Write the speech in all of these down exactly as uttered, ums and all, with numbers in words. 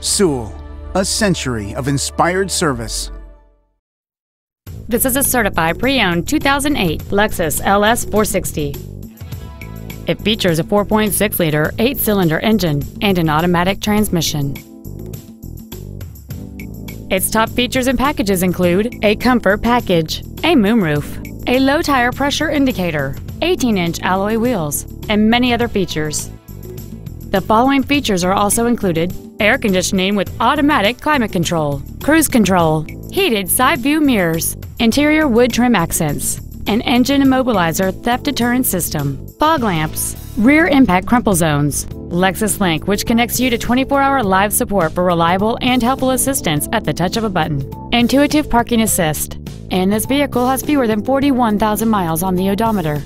Sewell, a century of inspired service. This is a certified pre-owned two thousand eight Lexus L S four sixty. It features a four point six liter eight-cylinder engine and an automatic transmission. Its top features and packages include a comfort package, a moonroof, a low tire pressure indicator, eighteen inch alloy wheels, and many other features. The following features are also included: air conditioning with automatic climate control, cruise control, heated side view mirrors, interior wood trim accents, an engine immobilizer theft deterrent system, fog lamps, rear impact crumple zones, Lexus Link, which connects you to twenty-four hour live support for reliable and helpful assistance at the touch of a button, intuitive parking assist, and this vehicle has fewer than forty-one thousand miles on the odometer.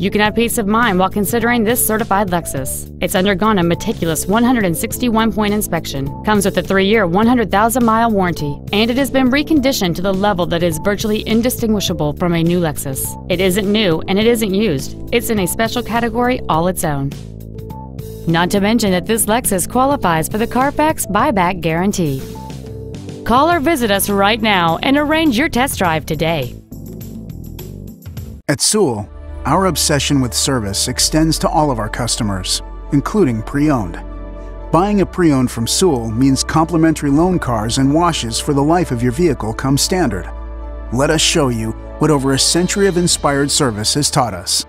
You can have peace of mind while considering this certified Lexus. It's undergone a meticulous one hundred sixty-one point inspection, comes with a three year, one hundred thousand mile warranty, and it has been reconditioned to the level that is virtually indistinguishable from a new Lexus. It isn't new and it isn't used. It's in a special category all its own. Not to mention that this Lexus qualifies for the Carfax buyback guarantee. Call or visit us right now and arrange your test drive today. At Sewell, our obsession with service extends to all of our customers, including pre-owned. Buying a pre-owned from Sewell means complimentary loan cars and washes for the life of your vehicle come standard. Let us show you what over a century of inspired service has taught us.